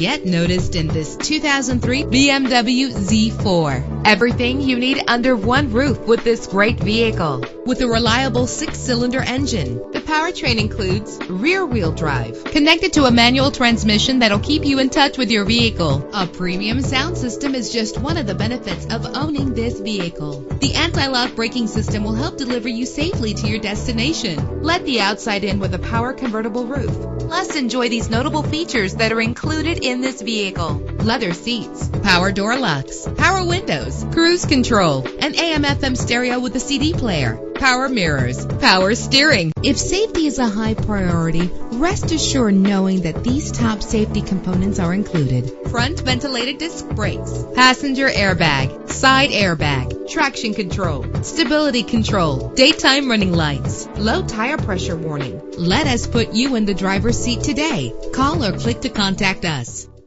get noticed in this 2003 BMW Z4. Everything you need under one roof with this great vehicle. With a reliable 6-cylinder engine, the powertrain includes rear-wheel drive, connected to a manual transmission that'll keep you in touch with your vehicle. A premium sound system is just one of the benefits of owning this vehicle. The anti-lock braking system will help deliver you safely to your destination. Let the outside in with a power convertible roof. Plus, enjoy these notable features that are included in this vehicle: leather seats, power door locks, power windows, cruise control, an AM/FM stereo with a CD player, power mirrors, power steering. If safety is a high priority, rest assured knowing that these top safety components are included: front ventilated disc brakes, passenger airbag, side airbag, traction control, stability control, daytime running lights, low tire pressure warning. Let us put you in the driver's seat today. Call or click to contact us.